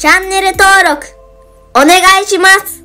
チャンネル登録お願いします。